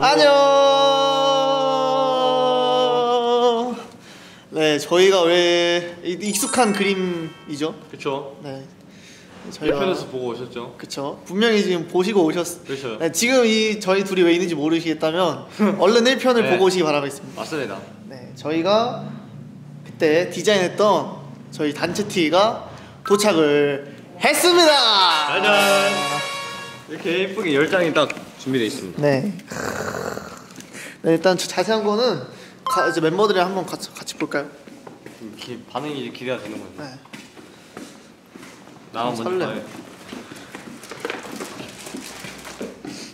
안녕. 네, 저희가 왜 익숙한 그림이죠? 그렇죠. 네. 저희가 편에서 보고 오셨죠? 그렇죠. 분명히 지금 보시고 오셨. 그렇죠. 네, 지금 이 저희 둘이 왜 있는지 모르시겠다면 얼른 1편을 네. 보고 오시기 바라겠습니다. 맞습니다. 네, 저희가 그때 디자인했던 저희 단체 티가 도착을 했습니다. 짜잔. 이렇게 예쁘게 10장이 딱 준비되어 있습니다. 네. 네, 일단 저 자세한 거는 이제 멤버들이랑 한번 같이 볼까요? 반응이 이제 기대가 되는 건데. 네. 나만 먼저 봐요.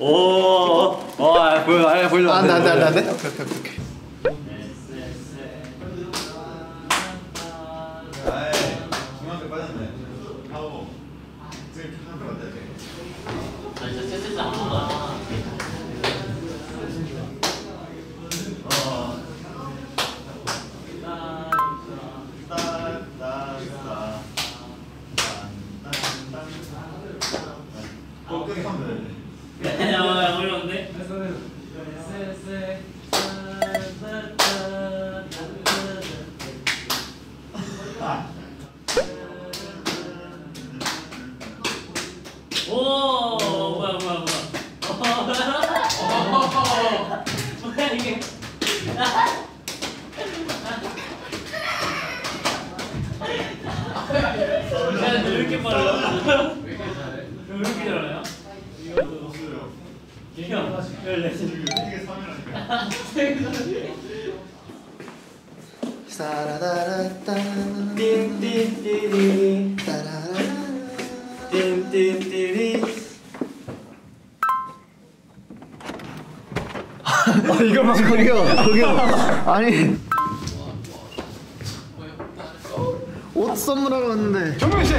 오, 아 보여, 아 보여. 안돼. 오케이. 이거만 거기요. 아니 옷 선물하러 왔는데 정민 씨.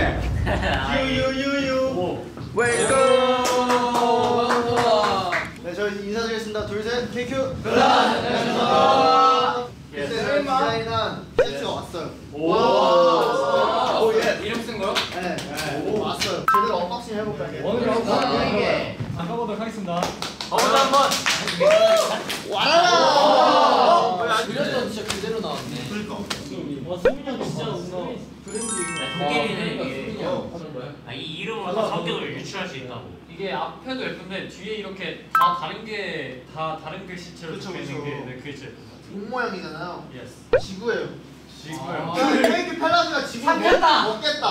유유유유. 웰컴. 네, 저희 인사드리겠습니다. 둘 셋. 땡큐. 감사합니다. 그때 디자인한 세트가 왔어요. 오. 예. 이름 쓴 거요? 네. 오, 왔어요. 제대로 언박싱 해볼까요? 오늘 한번 담가보도록 하겠습니다. 가보자 한번. 와라! 그렸던 진짜 그대로 나왔네. 그러니까. 와, 수민이 형 진짜 뭔가 브랜드 이게 아, 이 이름으로 다 성격을 유추할 수 있다고. 이게 앞에도 예쁜데 뒤에 이렇게 다 다른 게 다 다른 글씨체로 적혀있는 게 네, 그게 제일 예쁘다. 종 모양이잖아요. 예스. 지구예요. 지구예요. 케이크 펠라즈가 지구를 먹겠다.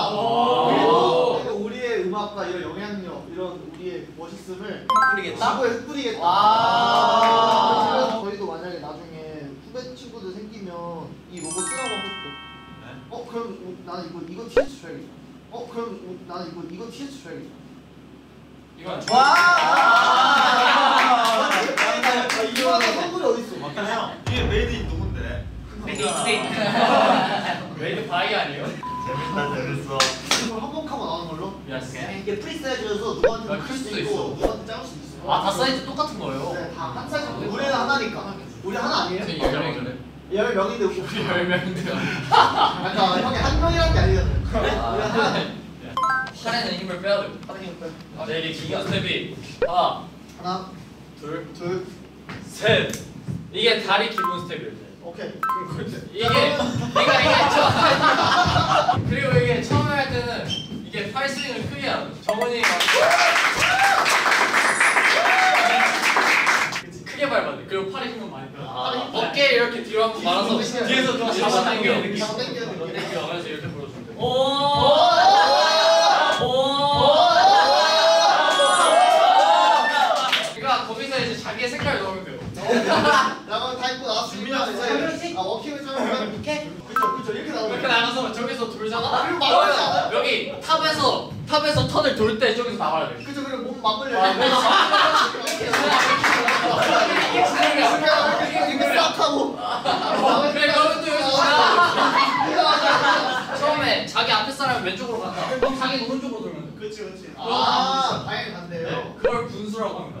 우리의 음악과 이런 영향력, 이런 우리의 멋있음을 뿌리겠다? 지구에 뿌리겠다. 그래서 저희도 만약에 나중에 후배 친구들 생기면 이 로고 쓰라고 하고 싶어. 네? 그럼 나는 이거 티셔츠 줘야겠다. 그럼 나는 이거 티셔츠 줘야겠다. 이건 좋아. 이거 선물이 어딨어? 맞긴 해요. 이게 메이드 인 누군데? 메이드 인 스테이트. 메이드 바이 아니에요? 재밌어. 이걸 한 번 하고 나온 걸로? 이게 프리 사이즈여서 누구한테는 클 수도 있고 누구한테는 작을 수도 있어요. 다 사이즈 똑같은 거예요? 네, 다 한 사이즈. 우리는 하나니까. 우리 하나 아니에요? 10명인데 우리 10명인데요. 약간 형이 한 명이란 게 아니잖아요. 우리 하나. 팔에는 힘을 빼야 돼요. 팔에 힘을 빼요. 네, 이게 기가 스텝이 하나 둘 셋. 이게 다리 기본 스텝이에요. 오케이. 이게 그리고 이게 처음에 할 때는 이게 팔 스윙을 크게 하는 거죠. 정원이 크게 밟아야 돼. 그리고 팔에 힘을 많이 빼야 돼. 어깨 이렇게 뒤로 한번 말아서 뒤에서 좀 잡아당겨. 그래서 이렇게 보여주면 돼. 탑에서 턴을 돌 때 저기서 나와야 돼. 그쵸, 그리고 몸 맞물려야 돼. 이렇게 싹 하고. 그래, 너는 또 여기서 나와. 처음에 자기 앞에 사람이 왼쪽으로 간다. 그럼 자기는 오른쪽으로 돌면 돼. 그치. 아, 방향이 반대예요. 그걸 분수라고 합니다.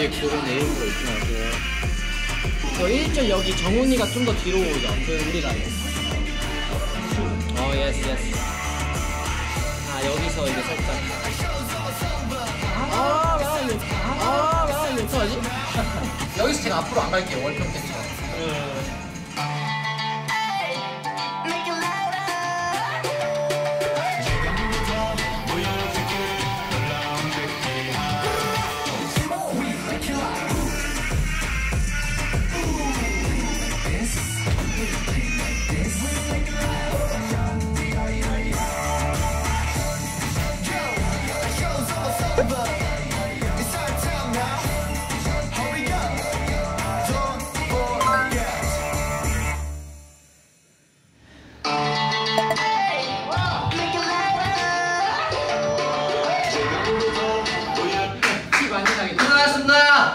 뒤에 구름 내리는 거 있지 마세요. 저 1절 여기 정훈이가 좀 더 뒤로 오죠. 그 우리가 예스 예스. 아 여기서 이제 살짝 아왜안 욕하지? 여기서 제가 앞으로 안 갈게요. 월평 때처럼.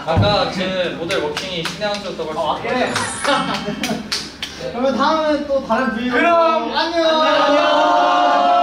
아까 제 모델 워킹이 신의 한 수였다고 할 수 있어요. 그래. 그러면 다음에 또 다른 브이로그. 그럼 안녕. 안녕.